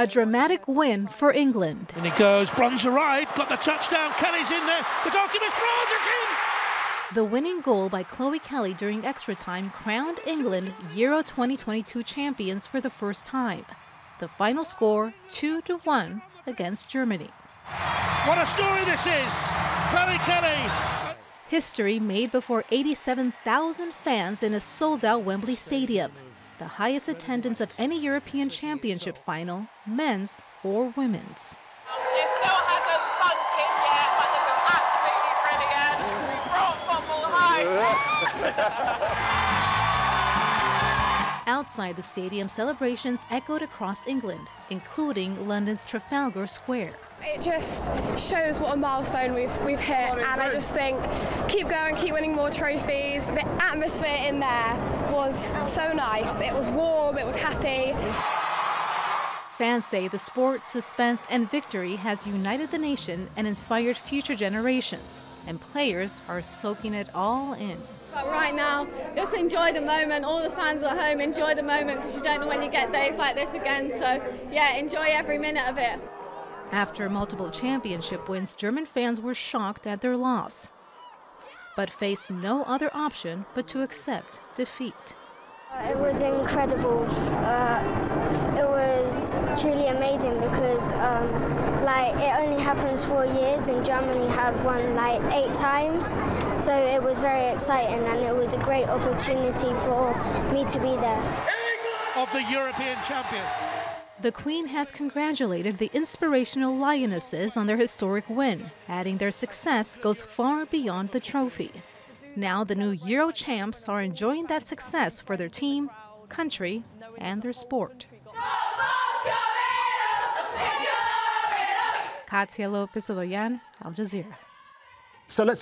a dramatic win for England. And it goes, Bronze arrived, got the touchdown, Kelly's in there, the goalkeeper's Bronze, it's in! The winning goal by Chloe Kelly during extra time crowned England Euro 2022 champions for the first time. The final score, 2-1 against Germany. What a story this is! Chloe Kelly! History made before 87,000 fans in a sold-out Wembley stadium, the highest attendance of any European championship final, men's or women's. It still hasn't sunk in yet, but this is absolutely brilliant. We brought football home. Outside the stadium, celebrations echoed across England, including London's Trafalgar Square. It just shows what a milestone we've hit, and I just think keep going, keep winning more trophies. The atmosphere in there was so nice. It was warm, it was happy. Fans say the sport, suspense and victory has united the nation and inspired future generations, and players are soaking it all in. But right now, just enjoy the moment. All the fans at home, enjoy the moment, because you don't know when you get days like this again. So yeah, enjoy every minute of it. After multiple championship wins, German fans were shocked at their loss, but faced no other option but to accept defeat. It was incredible. It was truly amazing because it only happens 4 years, and Germany have won 8 times. So it was very exciting, and it was a great opportunity for me to be there. Of the European champions. The Queen has congratulated the inspirational Lionesses on their historic win, adding their success goes far beyond the trophy. Now the new Euro champs are enjoying that success for their team, country, and their sport. Katia Lopez-Hodoyan, Al Jazeera. So let's